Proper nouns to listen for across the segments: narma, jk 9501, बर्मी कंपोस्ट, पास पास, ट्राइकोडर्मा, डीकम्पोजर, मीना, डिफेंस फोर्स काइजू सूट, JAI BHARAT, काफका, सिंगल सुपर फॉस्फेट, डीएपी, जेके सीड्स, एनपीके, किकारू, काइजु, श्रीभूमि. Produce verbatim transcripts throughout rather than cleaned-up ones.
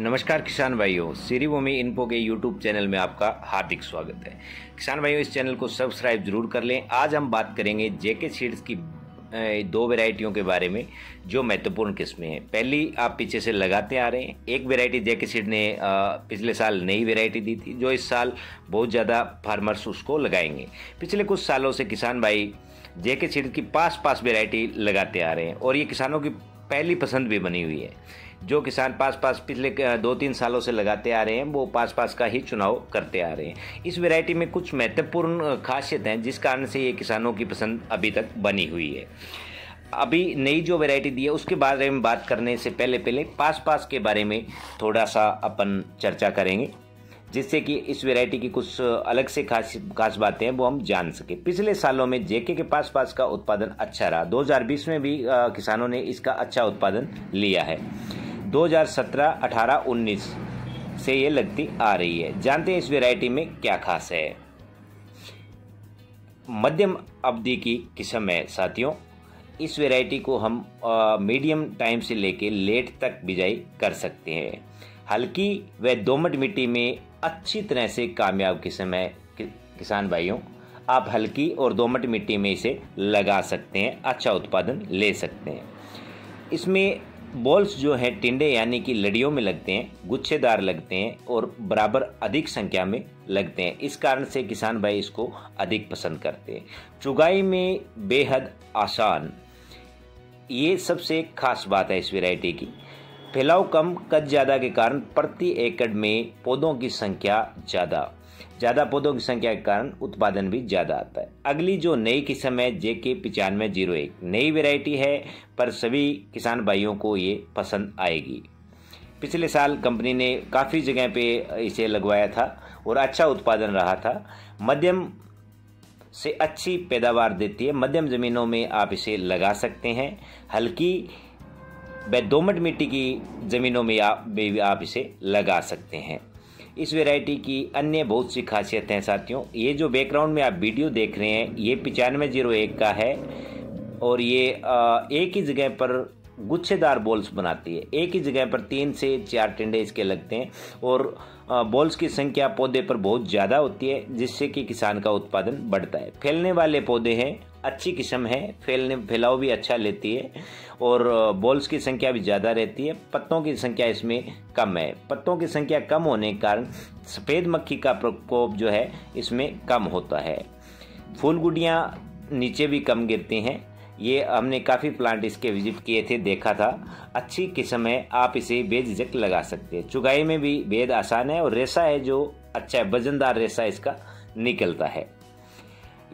नमस्कार किसान भाइयों, श्रीभूमि इन्फो के यूट्यूब चैनल में आपका हार्दिक स्वागत है। किसान भाइयों, इस चैनल को सब्सक्राइब जरूर कर लें। आज हम बात करेंगे जेके सीड्स की दो वैरायटियों के बारे में जो महत्वपूर्ण किस्में हैं। पहली आप पीछे से लगाते आ रहे हैं। एक वैरायटी जेके सीड ने पिछले साल नई वैरायटी दी थी जो इस साल बहुत ज़्यादा फार्मर्स उसको लगाएंगे। पिछले कुछ सालों से किसान भाई जेके सीड की पास पास वैरायटी लगाते आ रहे हैं और ये किसानों की पहली पसंद भी बनी हुई है। जो किसान पास पास पिछले दो तीन सालों से लगाते आ रहे हैं वो पास पास का ही चुनाव करते आ रहे हैं। इस वैरायटी में कुछ महत्वपूर्ण खासियत हैं जिस कारण से ये किसानों की पसंद अभी तक बनी हुई है। अभी नई जो वैरायटी दी है उसके बारे में बात करने से पहले पहले पास पास के बारे में थोड़ा सा अपन चर्चा करेंगे, जिससे कि इस वैरायटी की कुछ अलग से खास खास बातें हैं वो हम जान सके। पिछले सालों में जेके के पास पास का उत्पादन अच्छा रहा। दो हज़ार बीस में भी आ, किसानों ने इसका अच्छा उत्पादन लिया है। दो हज़ार सत्रह, अठारह, उन्नीस से ये लगती आ रही है। जानते हैं इस वैरायटी में क्या खास है। मध्यम अवधि की किस्म है साथियों। इस वैरायटी को हम आ, मीडियम टाइम से लेके लेट तक बिजाई कर सकते हैं। हल्की व दोमट मिट्टी में अच्छी तरह से कामयाब किस्म है। कि, किसान भाइयों, आप हल्की और दोमट मिट्टी में इसे लगा सकते हैं, अच्छा उत्पादन ले सकते हैं। इसमें बॉल्स जो हैं टिंडे यानी कि लड़ियों में लगते हैं, गुच्छेदार लगते हैं और बराबर अधिक संख्या में लगते हैं। इस कारण से किसान भाई इसको अधिक पसंद करते हैं। चुगाई में बेहद आसान, ये सबसे खास बात है इस वैरायटी की। फैलाव कम, कद ज़्यादा के कारण प्रति एकड़ में पौधों की संख्या ज़्यादा ज़्यादा पौधों की संख्या के कारण उत्पादन भी ज़्यादा आता है। अगली जो नई किस्म है जेके पचानवे ज़ीरो एक, नई वैरायटी है पर सभी किसान भाइयों को ये पसंद आएगी। पिछले साल कंपनी ने काफ़ी जगह पे इसे लगवाया था और अच्छा उत्पादन रहा था। मध्यम से अच्छी पैदावार देती है। मध्यम ज़मीनों में आप इसे लगा सकते हैं। हल्की व दोमट मिट्टी की ज़मीनों में आप भी आप इसे लगा सकते हैं। इस वैरायटी की अन्य बहुत सी खासियत हैं साथियों। ये जो बैकग्राउंड में आप वीडियो देख रहे हैं ये पचानवे ज़ीरो एक का है और ये एक ही जगह पर गुच्छेदार बॉल्स बनाती है। एक ही जगह पर तीन से चार टिंडे इसके लगते हैं और बॉल्स की संख्या पौधे पर बहुत ज़्यादा होती है, जिससे कि किसान का उत्पादन बढ़ता है। फैलने वाले पौधे हैं, अच्छी किस्म है, फैलने फैलाव भी अच्छा लेती है और बॉल्स की संख्या भी ज़्यादा रहती है। पत्तों की संख्या इसमें कम है। पत्तों की संख्या कम होने के कारण सफ़ेद मक्खी का प्रकोप जो है इसमें कम होता है। फूल गुड़ियाँ नीचे भी कम गिरती हैं। ये हमने काफ़ी प्लांट इसके विजिट किए थे, देखा था। अच्छी किस्म है, आप इसे बेझिझक लगा सकते हैं। चुगाई में भी बेहद आसान है और रेशा है जो अच्छा है, वजनदार रेशा इसका निकलता है।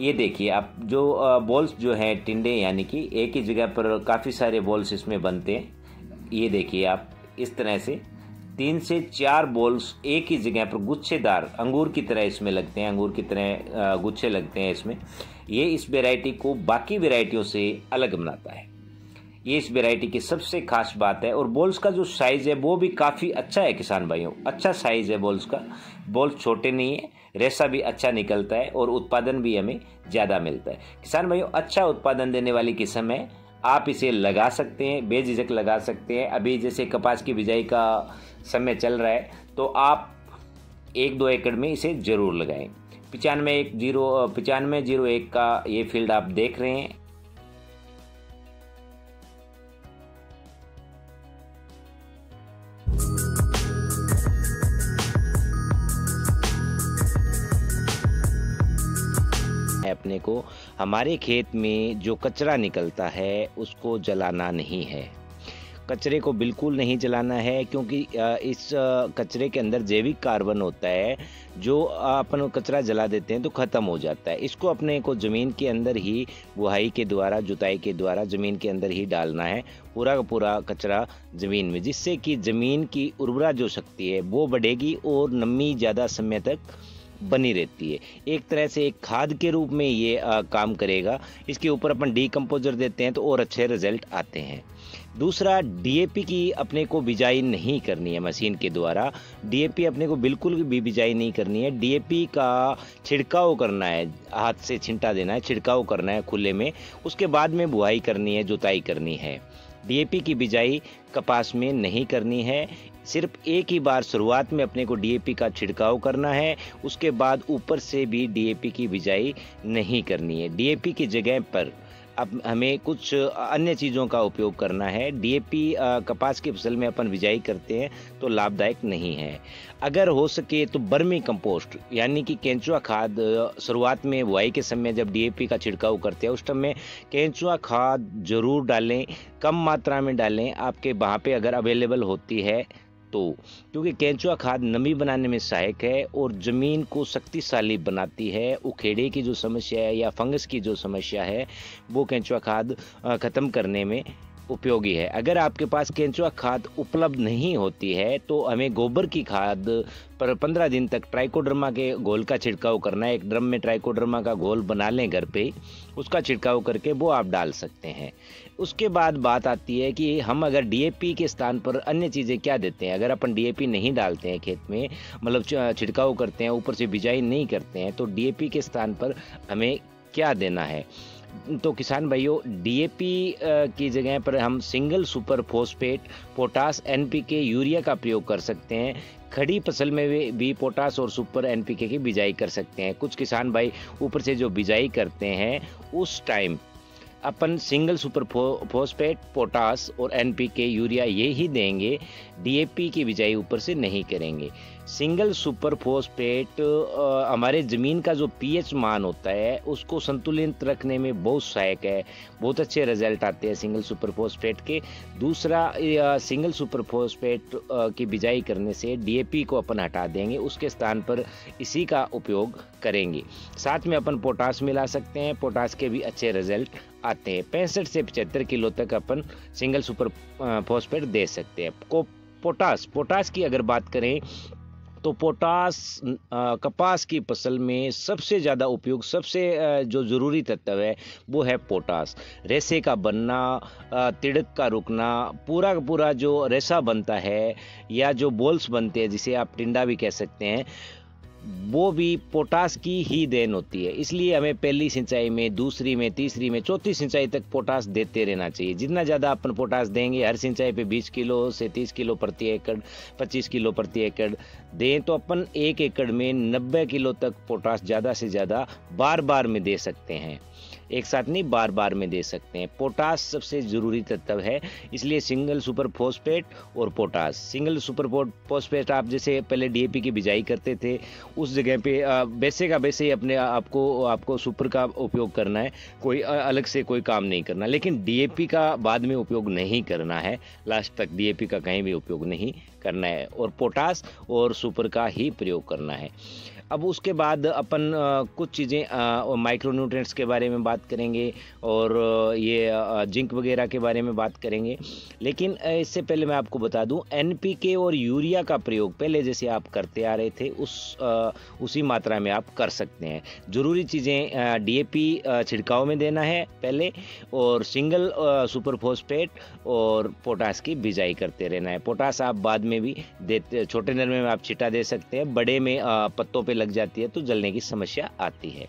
ये देखिए आप जो बॉल्स जो हैं टिंडे यानी कि एक ही जगह पर काफ़ी सारे बॉल्स इसमें बनते हैं। ये देखिए आप इस तरह से तीन से चार बॉल्स एक ही जगह पर गुच्छेदार अंगूर की तरह इसमें लगते हैं, अंगूर की तरह गुच्छे लगते हैं इसमें। ये इस वैरायटी को बाकी वैरायटियों से अलग बनाता है। ये इस वैरायटी की सबसे खास बात है और बॉल्स का जो साइज़ है वो भी काफ़ी अच्छा है किसान भाइयों। अच्छा साइज़ है बॉल्स का, बॉल्स छोटे नहीं है, रेशा भी अच्छा निकलता है और उत्पादन भी हमें ज़्यादा मिलता है। किसान भाइयों, अच्छा उत्पादन देने वाली किस्म है, आप इसे लगा सकते हैं, बेझिझक लगा सकते हैं। अभी जैसे कपास की बिजाई का समय चल रहा है तो आप एक दो एकड़ में इसे ज़रूर लगाएं। पचानवे एक जीरो पचानवे जीरो एक का ये फील्ड आप देख रहे हैं। अपने को हमारे खेत में जो कचरा निकलता है उसको जलाना नहीं है। कचरे को बिल्कुल नहीं जलाना है, क्योंकि इस कचरे के अंदर जैविक कार्बन होता है जो अपन कचरा जला देते हैं तो ख़त्म हो जाता है। इसको अपने को ज़मीन के अंदर ही बुहाई के द्वारा, जुताई के द्वारा ज़मीन के अंदर ही डालना है पूरा का पूरा कचरा ज़मीन में, जिससे कि ज़मीन की उर्वरा जो शक्ति है वो बढ़ेगी और नमी ज़्यादा समय तक बनी रहती है। एक तरह से एक खाद के रूप में ये आ, काम करेगा। इसके ऊपर अपन डीकम्पोजर देते हैं तो और अच्छे रिजल्ट आते हैं। दूसरा, डीएपी की अपने को बिजाई नहीं करनी है मशीन के द्वारा। डीएपी अपने को बिल्कुल भी बिजाई नहीं करनी है। डीएपी का छिड़काव करना है, हाथ से छिंटा देना है, छिड़काव करना है खुले में। उसके बाद में बुआई करनी है, जुताई करनी है। डीएपी की बिजाई कपास में नहीं करनी है। सिर्फ एक ही बार शुरुआत में अपने को डीएपी का छिड़काव करना है, उसके बाद ऊपर से भी डीएपी की बिजाई नहीं करनी है। डीएपी की जगह पर अब हमें कुछ अन्य चीज़ों का उपयोग करना है। डीएपी कपास की फसल में अपन बिजाई करते हैं तो लाभदायक नहीं है। अगर हो सके तो बर्मी कंपोस्ट यानी कि केंचुआ खाद, शुरुआत में बुआई के समय जब डीएपी का छिड़काव करते हैं उस टाइम में केंचुआ खाद जरूर डालें, कम मात्रा में डालें आपके वहाँ पे अगर अवेलेबल होती है तो, क्योंकि केंचुआ खाद नमी बनाने में सहायक है और ज़मीन को शक्तिशाली बनाती है। उखेड़े की जो समस्या है या फंगस की जो समस्या है वो केंचुआ खाद ख़त्म करने में उपयोगी है। अगर आपके पास केंचुआ खाद उपलब्ध नहीं होती है तो हमें गोबर की खाद पर पंद्रह दिन तक ट्राइकोडर्मा के घोल का छिड़काव करना है। एक ड्रम में ट्राइकोडर्मा का घोल बना लें घर पे, उसका छिड़काव करके वो आप डाल सकते हैं। उसके बाद बात आती है कि हम अगर डीएपी के स्थान पर अन्य चीज़ें क्या देते हैं। अगर अपन डीएपी नहीं डालते हैं खेत में, मतलब छिड़काव करते हैं ऊपर से बिजाई नहीं करते हैं, तो डीएपी के स्थान पर हमें क्या देना है। तो किसान भाइयों, डीएपी की जगह पर हम सिंगल सुपर फॉस्फेट, potash, एनपीके, urea का प्रयोग कर सकते हैं। खड़ी फसल में भी पोटास और सुपर एनपीके की बिजाई कर सकते हैं। कुछ किसान भाई ऊपर से जो बिजाई करते हैं उस टाइम अपन सिंगल सुपर फॉस्फेट, पोटास और एनपीके, यूरिया ये ही देंगे, डीएपी की बिजाई ऊपर से नहीं करेंगे। सिंगल सुपर फॉस्फेट हमारे ज़मीन का जो पीएच मान होता है उसको संतुलित रखने में बहुत सहायक है, बहुत अच्छे रिजल्ट आते हैं सिंगल सुपर फॉस्फेट के। दूसरा, सिंगल सुपर फॉस्फेट की बिजाई करने से डीएपी को अपन हटा देंगे, उसके स्थान पर इसी का उपयोग करेंगे। साथ में अपन पोटास मिला सकते हैं, पोटास के भी अच्छे रिजल्ट आते हैं। पैंसठ से पचहत्तर किलो तक अपन सिंगल सुपर फॉस्फेट दे सकते हैं। को पोटास पोटास की अगर बात करें तो पोटास आ, कपास की फसल में सबसे ज़्यादा उपयोग, सबसे आ, जो ज़रूरी तत्व है वो है पोटास। रेशे का बनना, आ, तिड़क का रुकना, पूरा का पूरा जो रेशा बनता है या जो बॉल्स बनते हैं जिसे आप टिंडा भी कह सकते हैं, वो भी पोटास की ही देन होती है। इसलिए हमें पहली सिंचाई में, दूसरी में, तीसरी में, चौथी सिंचाई तक पोटास देते रहना चाहिए। जितना ज़्यादा अपन पोटास देंगे, हर सिंचाई पे बीस किलो से तीस किलो प्रति एकड़, पच्चीस किलो प्रति एकड़ दें, तो अपन एक एकड़ में नब्बे किलो तक पोटास ज़्यादा से ज़्यादा बार बार में दे सकते हैं, एक साथ नहीं बार बार में दे सकते हैं। पोटास सबसे ज़रूरी तत्व है, इसलिए सिंगल सुपर फॉस्फेट और पोटास। सिंगल सुपर फॉस्फेट आप जैसे पहले डीएपी की बिजाई करते थे उस जगह पे वैसे का वैसे ही अपने आपको आपको सुपर का उपयोग करना है, कोई अलग से कोई काम नहीं करना, लेकिन डीएपी का बाद में उपयोग नहीं करना है। लास्ट तक डीएपी का कहीं भी उपयोग नहीं करना है और पोटास और सुपर का ही प्रयोग करना है। अब उसके बाद अपन कुछ चीज़ें माइक्रोन्यूट्रिएंट्स के बारे में बात करेंगे और ये जिंक वगैरह के बारे में बात करेंगे, लेकिन इससे पहले मैं आपको बता दूं एनपीके और यूरिया का प्रयोग पहले जैसे आप करते आ रहे थे उस उसी मात्रा में आप कर सकते हैं। ज़रूरी चीज़ें डीएपी छिड़काव में देना है पहले, और सिंगल सुपर फॉस्फेट और पोटास की बिजाई करते रहना है। पोटास आप बाद में भी देते, छोटे नरमे में आप छिटा दे सकते हैं, बड़े में पत्तों पर लग जाती है तो जलने की समस्या आती है।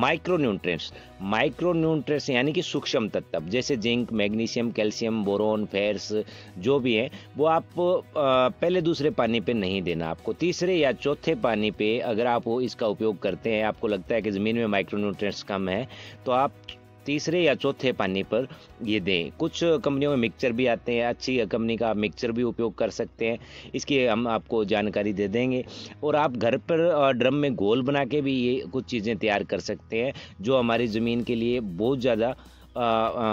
माइक्रोन्यूट्रिएंट्स माइक्रोन्यूट्रिएंट्स यानी कि सूक्ष्म तत्व जैसे zinc, magnesium, calcium, boron, ferrous जो भी हैं वो आप पहले दूसरे पानी पे नहीं देना। आपको तीसरे या चौथे पानी पे अगर आप वो इसका उपयोग करते हैं, आपको लगता है कि ज़मीन में माइक्रोन्यूट्रिएंट्स कम है, तो आप तीसरे या चौथे पानी पर ये दें। कुछ कंपनियों में मिक्सचर भी आते हैं, अच्छी कंपनी का आप मिक्सचर भी उपयोग कर सकते हैं, इसकी हम आपको जानकारी दे देंगे। और आप घर पर ड्रम में घोल बना के भी ये कुछ चीज़ें तैयार कर सकते हैं जो हमारी ज़मीन के लिए बहुत ज़्यादा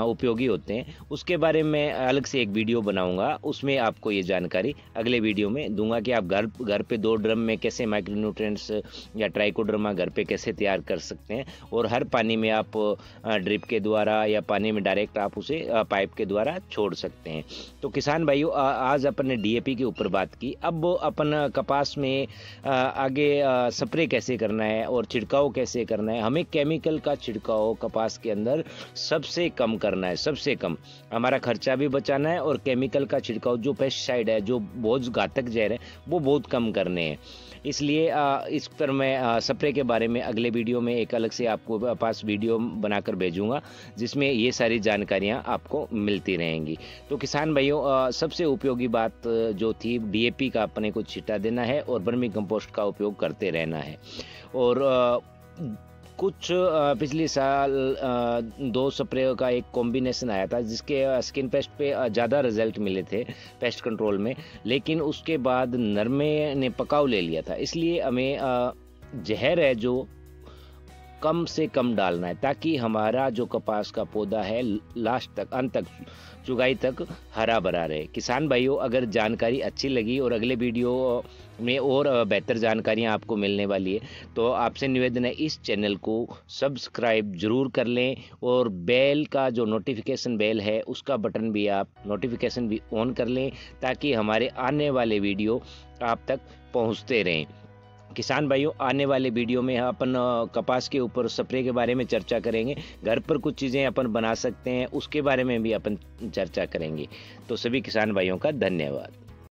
उपयोगी होते हैं। उसके बारे में अलग से एक वीडियो बनाऊंगा, उसमें आपको ये जानकारी अगले वीडियो में दूंगा कि आप घर घर पे दो ड्रम में कैसे माइक्रोन्यूट्रिएंट्स या ट्राइकोडर्मा घर पे कैसे तैयार कर सकते हैं, और हर पानी में आप ड्रिप के द्वारा या पानी में डायरेक्ट आप उसे पाइप के द्वारा छोड़ सकते हैं। तो किसान भाइयों, आज अपन ने डीएपी के ऊपर बात की। अब अपन कपास में आगे स्प्रे कैसे करना है और छिड़काव कैसे करना है। हमें केमिकल का छिड़काव कपास के अंदर सबसे सबसे कम करना है, सबसे कम। हमारा खर्चा भी बचाना है और केमिकल का छिड़काव जो पेस्टिसाइड है, जो बहुत घातक जहर है, वो बहुत कम करने हैं। इसलिए इस पर मैं स्प्रे के बारे में अगले वीडियो में एक अलग से आपको पास वीडियो बनाकर भेजूंगा जिसमें ये सारी जानकारियां आपको मिलती रहेंगी। तो किसान भाइयों, सबसे उपयोगी बात जो थी, डीएपी का अपने को छिटा देना है और वर्मी कंपोस्ट का उपयोग करते रहना है। और कुछ पिछले साल दो स्प्रे का एक कॉम्बिनेशन आया था जिसके स्किन पेस्ट पे ज़्यादा रिजल्ट मिले थे पेस्ट कंट्रोल में, लेकिन उसके बाद नरमे ने पकाव ले लिया था। इसलिए हमें जहर है जो कम से कम डालना है ताकि हमारा जो कपास का पौधा है लास्ट तक, अंत तक, चुगाई तक हरा भरा रहे। किसान भाइयों, अगर जानकारी अच्छी लगी और अगले वीडियो में और बेहतर जानकारियां आपको मिलने वाली है, तो आपसे निवेदन है इस चैनल को सब्सक्राइब जरूर कर लें और बेल का जो नोटिफिकेशन बेल है उसका बटन भी आप नोटिफिकेशन भी ऑन कर लें ताकि हमारे आने वाले वीडियो आप तक पहुँचते रहें। किसान भाइयों, आने वाले वीडियो में अपन कपास के ऊपर स्प्रे के बारे में चर्चा करेंगे, घर पर कुछ चीज़ें अपन बना सकते हैं उसके बारे में भी अपन चर्चा करेंगे। तो सभी किसान भाइयों का धन्यवाद।